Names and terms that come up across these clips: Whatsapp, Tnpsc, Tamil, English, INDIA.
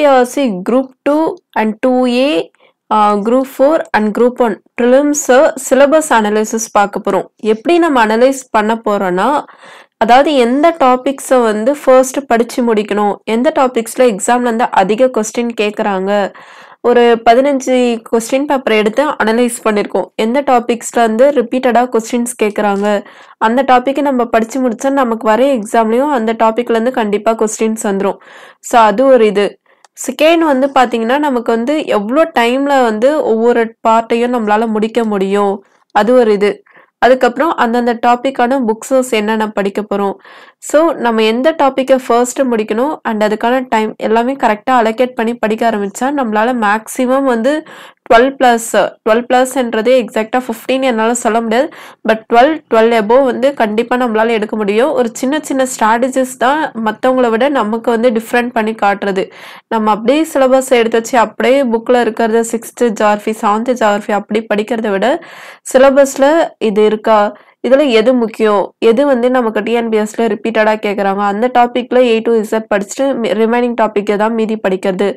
See group 2 and 2A, group 4 and group 1 prelims syllabus analysis பார்க்கபோறோம். எப்படி நம்ம analyze பண்ண போறோம்னா, அதாவது எந்த டாபிக்ஸ் வந்து first படிச்சு முடிக்கணும், எந்த டாபிக்ஸ்ல எக்ஸாம்ல அந்த அதிக क्वेश्चन கேக்குறாங்க. ஒரு 15 क्वेश्चन பேப்பர் எடுத்து அனலைஸ் பண்ணிருக்கோம். எந்த டாபிக்ஸ்ல வந்து ரிபீட்டடா क्वेश्चंस கேக்குறாங்க, அந்த டாபிக்கை நம்ம படிச்சு முடிச்சா நமக்கு வர எக்ஸாம்லயும் அந்த டாபிக்ல இருந்து கண்டிப்பா क्वेश्चंस வந்துரும். சோ அது ஒரு இது. Second வந்து பாத்தீங்கன்னா நமக்கு வந்து எவ்ளோ டைம்ல வந்து ஒவ்வொரு பார்ட்டையும் நம்மளால முடிக்க முடியும், அது ஒரு இது. அதுக்கு அப்புறம் அந்த டாபிக்கான books என்னென்ன படிக்க போறோம், சோ நம்ம எந்த டாபிக்கை ஃபர்ஸ்ட் முடிக்கணும் and அதுக்கான டைம் எல்லாமே கரெக்ட்டா அலோகேட் பண்ணி படிக்க ஆரம்பிச்சா நம்மளால மேக்ஸिमम வந்து 12+ என்றதே எக்ஸாக்ட்டா 15 என்னால சொல்ல முடியாது, பட் 12 above வந்து கண்டிப்பா நம்மளால எடுக்க முடியும். ஒரு சின்ன strategies தான் மத்தவங்கள விட நமக்கு வந்து டிஃபரண்ட் பண்ணி காட்றது. நம்ம அப்படியே சிலபஸ் எடுத்து வச்சு அப்படியே bookல இருக்குறத 6th geography 7th geography அப்படி படிக்கிறதை விட சிலபஸ்ல இது இருக்கா, இதுல எது முக்கியம், எது வந்து நமக்கு TNPSCல ரிபீட்டடா கேக்குறாங்க, அந்த டாபிக்ல A to Z படிச்சிட்டு ரிமைனிங் டாபிக்கை தான் மீதி படிக்கிறது.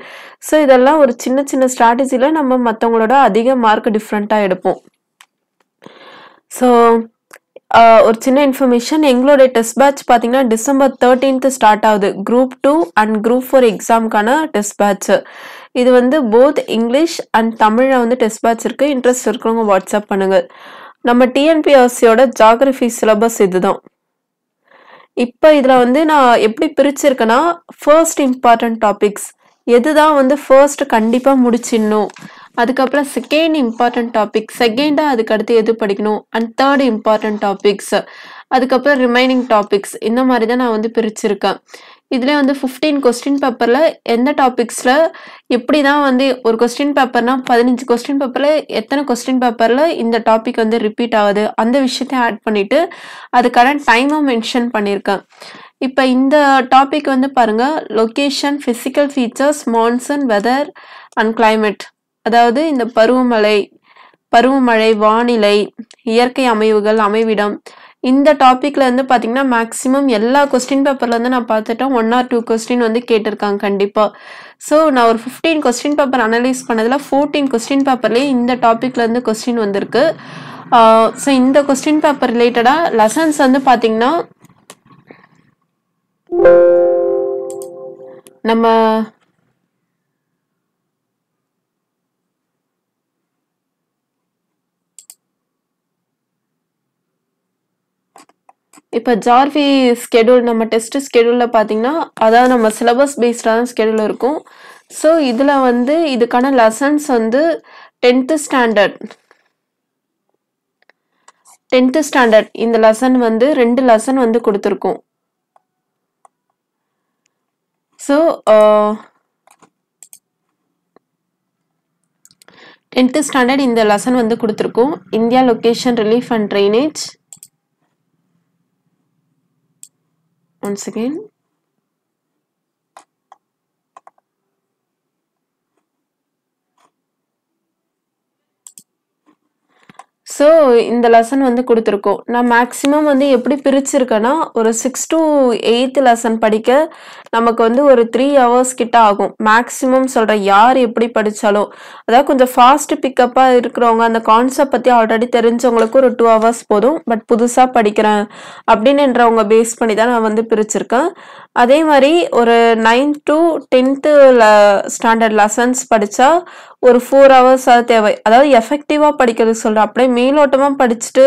சோ இதெல்லாம் ஒரு சின்ன ஸ்ட்ராட்டஜில நம்ம மத்தவங்களோட அதிக மார்க் டிஃபரண்டா எடுப்போம். சோ ஒரு சின்ன இன்ஃபர்மேஷன், எங்களோட டெஸ்ட் பேட்ச் பாத்தீங்கன்னா டிசம்பர் 13th ஸ்டார்ட் ஆகுது. group 2 and group 4 எக்ஸாம்க்கான டெஸ்ட் பேட்ச். இது வந்து both இங்கிலீஷ் and தமிழ்ல வந்து டெஸ்ட் பேட்ச் இருக்கு. இன்ட்ரஸ்ட் இருக்கவங்க வாட்ஸ்அப் பண்ணுங்க. நம்ம TNPSC ஓட ஜியோகிராஃபி சிலபஸ் இதுதான். இப்போ இதல வந்து நான் எப்படி பிரிச்சிருக்கேன்னா, ஃபர்ஸ்ட் இம்பார்ட்டன்ட் டாபிக்ஸ் எதுதான் வந்து ஃபர்ஸ்ட் கண்டிப்பா முடிச்சிடணும், அதுக்கு அப்புறம் செகண்ட் இம்பார்ட்டன்ட் டாபிக் செகண்டா அதுக்கு அடுத்து எது படிக்கணும் and தேர்ட் இம்பார்ட்டன்ட் டாபிக்ஸ், அதுக்கு அப்புறம் ரிமைனிங் டாபிக்ஸ், இந்த மாதிரி தான் நான் வந்து பிரிச்சிருக்கேன். இதுல வந்து 15 क्वेश्चन பேப்பர்ல எந்த டாபிக்ஸ்ல எப்படி தான் வந்து ஒரு क्वेश्चन பேப்பர்னா 15 क्वेश्चन பேப்பர்ல எத்தனை क्वेश्चन பேப்பர்ல இந்த டாபிக் வந்து ரிபீட் ஆகுது அந்த விஷயத்தை ஆட் பண்ணிட்டு அதுக்கான டைமை மென்ஷன் பண்ணிருக்கேன். இப்போ இந்த டாபிக் வந்து பாருங்க, location, physical features, monsoon, weather and climate, அதாவது இந்த பருவமழை, வானிலை, இயற்கை அமைவுகள், அமைவிடம், இந்த டாபிக்ல இருந்து பாத்தீங்கன்னா மேக்ஸिमम எல்லா क्वेश्चन பேப்பர்ல இருந்து நான் பார்த்துட்டேன் 1 or 2 क्वेश्चन வந்து கேட்டிருக்காங்க கண்டிப்பா. சோ நான் ஒரு 15 क्वेश्चन பேப்பர் அனலைஸ் பண்ணதுல 14 क्वेश्चन பேப்பர்ல இந்த டாபிக்ல இருந்து क्वेश्चन வந்திருக்கு. சோ இந்த क्वेश्चन பேப்பர் ரிலேட்டடா லெசன்ஸ் வந்து பாத்தீங்கன்னா நம்ம இப்போ ஜியோகிராஃபி ஸ்கெடியூல், நம்ம டெஸ்ட் ஸ்கெடியூல்ல பாத்தீங்கன்னா அதாவது நம்ம சிலபஸ் பேஸ்டா தான் ஸ்கெடியூல் இருக்கும். ஸோ இதுல வந்து இதுக்கான லெசன்ஸ் வந்து 10th ஸ்டாண்டர்ட் இந்த லெசன் வந்து 2 லெசன் வந்து கொடுத்துருக்கோம். ஸோ 10th ஸ்டாண்டர்ட் இந்த லெசன் வந்து கொடுத்துருக்கோம். India location, relief and drainage, once again so இந்த லெசன் வந்து கொடுத்திருக்கோம். நான் மேக்ஸिमम வந்து எப்படி பிரிச்சிருக்கேனா, ஒரு 6th to 8th லெசன் படிக்க நமக்கு வந்து ஒரு 3 hours கிட்ட ஆகும் மேக்ஸिमम சொல்றேன். யார் எப்படி படிச்சாலோ அதாவது கொஞ்சம் ஃபாஸ்ட் பிக்கப் இருக்குறவங்க அந்த கான்செப்ட் பத்தி ஆல்ரெடி தெரிஞ்சவங்களுக்கு ஒரு 2 hours போதும். பட் புதுசா படிக்கிறேன் அப்படின்றவங்க பேஸ் பண்ணி தான் நான் வந்து பிரிச்சிருக்கேன். அதே மாதிரி ஒரு 9th to 10th standard lessons படிச்சா ஒரு 4 hours தேவை. அதாவது எஃபெக்டிவா படிக்கிறது சொல்ற, அப்படியே மேலோட்டமா படிச்சுட்டு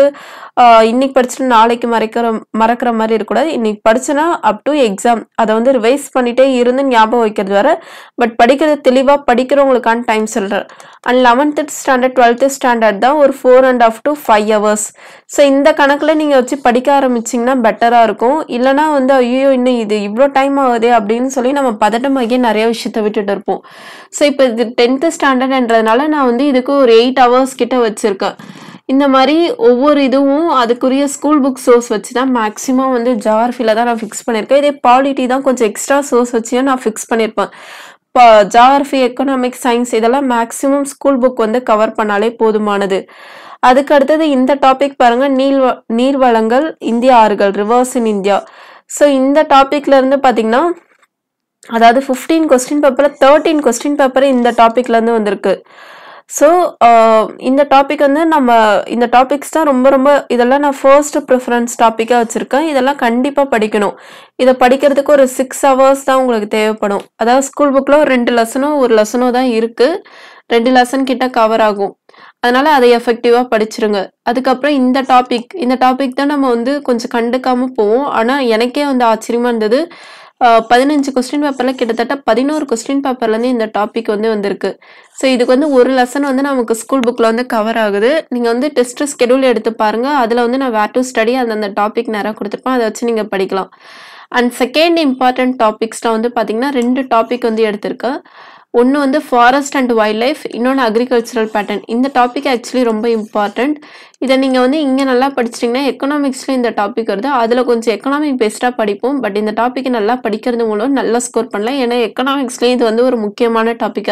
இன்னைக்கு படிச்சுட்டு நாளைக்கு மறக்கிற மாதிரி இருக்கக்கூடாது. இன்னைக்கு படிச்சனா அப் டு எக்ஸாம் அதை வந்து ரிவைஸ் பண்ணிட்டே இருந்து ஞாபகம் வைக்கிறது வேற, பட் படிக்கிறது தெளிவா படிக்கிறவங்களுக்கான டைம் சொல்றேன். And 11th standard 12th standard தான் ஒரு 4.5 to 5 hours. ஸோ இந்த கணக்குல நீங்க வச்சு படிக்க ஆரம்பிச்சிங்கன்னா பெட்டரா இருக்கும். இல்லைன்னா வந்து ஐயோ இன்னும் இது இவ்வளோ டைம் ஆகுது அப்படின்னு சொல்லி நம்ம பதட்டமாகியே நிறைய விஷயத்த விட்டுட்டு இருப்போம். ஸோ இப்போ இது 10th ஸ்டாண்டர்ட்ன்றதுனால நான் வந்து இதுக்கு ஒரு 8 hours கிட்ட வச்சிருக்கேன். இந்த மாதிரி ஒவ்வொரு இதுவும் அதுக்குரிய ஸ்கூல் புக் சோர்ஸ் வச்சு தான் மேக்ஸிமம் வந்து ஜியோகிராஃபில தான் நான் ஃபிக்ஸ் பண்ணியிருக்கேன். இதே பாலிட்டி தான் கொஞ்சம் எக்ஸ்ட்ரா சோர்ஸ் வச்சு நான் ஃபிக்ஸ் பண்ணியிருப்பேன். இப்போ ஜியோகிராஃபி, எக்கனாமிக்ஸ், சயின்ஸ் இதெல்லாம் மேக்ஸிமம் ஸ்கூல் புக் வந்து கவர் பண்ணாலே போதுமானது. அதுக்கு அடுத்தது இந்த டாபிக் பாருங்க, நீர்வளங்கள், இந்திய ஆறுகள், ரிவர்ஸ் இன் இந்தியா. ஸோ இந்த டாபிக்ல இருந்து பார்த்தீங்கன்னா That is 15 question paper, 13 question paper in the topic. So, in the topic, this is first preference topic. This is the 6 hours. That is school book, two lessons cover. அதனால அதை எஃபெக்டிவா படிச்சிருங்க. அதுக்கு அப்புறம் இந்த topic தான் நம்ம கொஞ்சம் கண்டுக்காம போவோம். ஆனா எனக்கே ஆச்சரியமா இருந்தது 15 क्वेश्चन பேப்பர்ல கிட்டத்தட்ட 11 क्वेश्चन பேப்பர்ல இருந்து இந்த டாபிக் வந்திருக்கு. சோ இதுக்கு ஒரு லெசன் நமக்கு ஸ்கூல் bookல கவர் ஆகுது. நீங்க டெஸ்ட் ஸ்கெட்யூல் எடுத்து பாருங்க. அதுல நான் where to study அந்த டாபிக் நேரா கொடுத்திருப்பேன். அதை வச்சு நீங்க படிக்கலாம். And second important topics பாத்தீங்கன்னா ரெண்டு டாபிக் எடுத்துர்க்க. One is the forest and wildlife, one agricultural pattern. This topic is actually very important. If you study economics, you can study economics, but this topic is very important. Economics is a very important topic.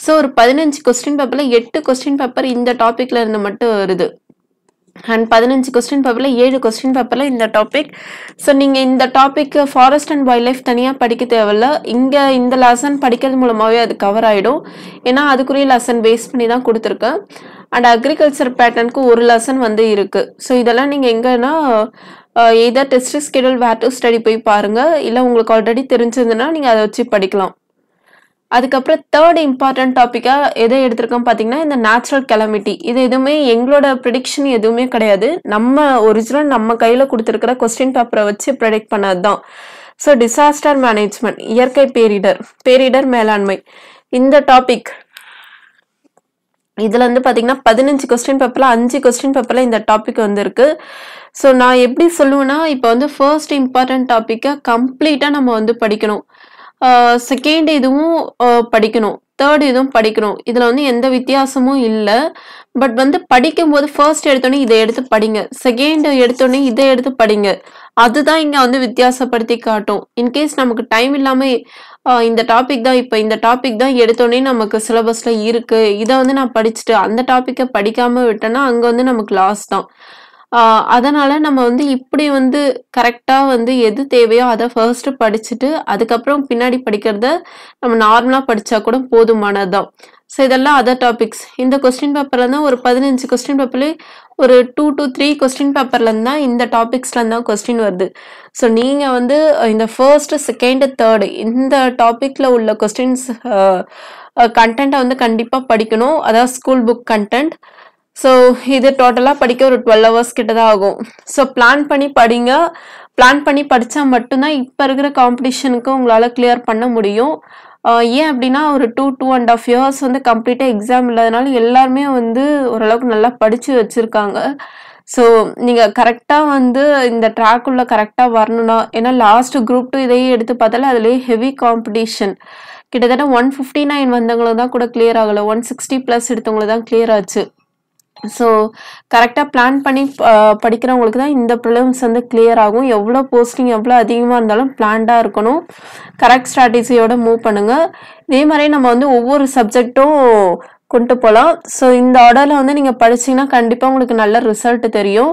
So, 15 question paper, 8 question paper in this topic. And 15 question paper, 7 question paper in the topic. So, நீங்க இந்த topic forest and wildlife தனியா படிக்க தேவையில்ல. இங்க இந்த lesson படிக்கிறது மூலமாவே அது கவர் ஆயிடும். ஏனா அதுக்குரிய lesson பேஸ் பண்ணி தான் கொடுத்திருக்கேன். And agriculture pattern க்கு ஒரு lesson இருக்கு. So, இதெல்லாம் நீங்க எங்கனா either test schedule where to study போய் பாருங்க. இல்ல உங்களுக்கு ஆல்ரெடி தெரிஞ்சிருந்தனா நீங்க அதை வச்சு படிக்கலாம். அதுக்கப்புறம் third important topic எதை எடுத்துர்க்கோம் பாத்தீங்கன்னா இந்த natural calamity. இது எதுமே எங்களோட prediction எதுமே கிடையாது. நம்ம ஒரிஜினல் நம்ம கையில கொடுத்திருக்கிற क्वेश्चन பேப்பரை வச்சு predict பண்ணதுதான். சோ disaster management இயற்கை பேரிடர் மேலாண்மை இந்த டாபிக் இதுல பாத்தீங்கன்னா 15 क्वेश्चन பேப்பர்ல 5 क्वेश्चन பேப்பர்ல இந்த டாபிக் வந்திருக்கு. சோ நான் எப்படி சொல்லுவேனா இப்போ first important topic கம்ப்ளீட்டா நம்ம படிக்கணும். Second இதுவும் படிக்கணும். Third இதுவும் படிக்கணும். இதுல எந்த வித்தியாசமும் இல்ல. பட் படிக்கும்போது first எடுத்தேனே இத எடுத்து படிங்க. Second எடுத்தேனே இத எடுத்து படிங்க. அதுதான் இங்க வித்தியாசப்படுத்தி காட்டும். In case நமக்கு டைம் இல்லாம இந்த டாபிக் தான் எடுத்தேனே நமக்கு சிலபஸ்ல இருக்கு. இத நான் படிச்சிட்டு அந்த டாபிக்க படிக்காம விட்டேனா அங்க நமக்கு லாஸ் தான். அதனால நம்ம இப்படி கரெக்ட்டா எது தேவையோ அத ஃபர்ஸ்ட் படிச்சிட்டு அதுக்கு அப்புறம் பின்னாடி படிக்கிறத நம்ம நார்மலா படிச்சா கூட போதுமானதுதான். சோ இதெல்லாம் अदर டாபிக்ஸ். இந்த क्वेश्चन பேப்பர்ல ஒரு 15 क्वेश्चन பேப்பர்ல ஒரு 2 to 3 क्वेश्चन பேப்பர்ல இந்த டாபிக்ஸ்ல क्वेश्चन வருது. சோ நீங்க இந்த first second third இந்த டாபிக்ல உள்ள क्वेश्चंस கண்டென்ட் கண்டிப்பா படிக்கணும். அதாவது ஸ்கூல் புக் கண்டென்ட். So இது டோட்டலா படிக்க ஒரு 12 hours கிட்ட தான் ஆகும். So plan பண்ணி படிங்க. Plan பண்ணி படிச்சா மட்டும் தான் இப்ப இருக்கிற காம்படிஷனுக்கு உங்களால clear பண்ண முடியும். ஏன் அப்படினா ஒரு 2.5 years கம்ப்ளீட்டா எக்ஸாம் இல்லதனால எல்லாரும் ஓரளவுக்கு நல்லா படிச்சு வச்சிருக்காங்க. So நீங்க கரெக்ட்டா இந்த ட்ராக் உள்ள கரெக்ட்டா வரணும்னா ஏனா லாஸ்ட் group 2 இதையே எடுத்து பார்த்தால அதுல ஹெவி காம்படிஷன். கிட்டத்தட்ட 159 வந்தவங்க தான் கூட clear ஆகல. 160+ எடுத்தவங்க தான் clear ஆச்சு. So correct plan பண்ணி படிக்கிறவங்களுக்கு தான் இந்த problems clear ஆகும். எவ்ளோ posting எவ்ளோ அதிகமா இருந்தாலும் planned ஆ இருக்கணும். correct strategy ஓட மூவ் பண்ணுங்க. இதே மாதிரி நம்ம ஒவ்வொரு சப்ஜெக்ட்டும் கொண்டு போலாம். So இந்த ஆர்டர்ல நீங்க படிச்சீங்கன்னா கண்டிப்பா உங்களுக்கு நல்ல ரிசல்ட் தெரியும்.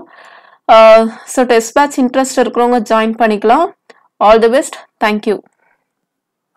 So test batch interest இருக்கறவங்க join பண்ணிக்கலாம். All the best. Thank you.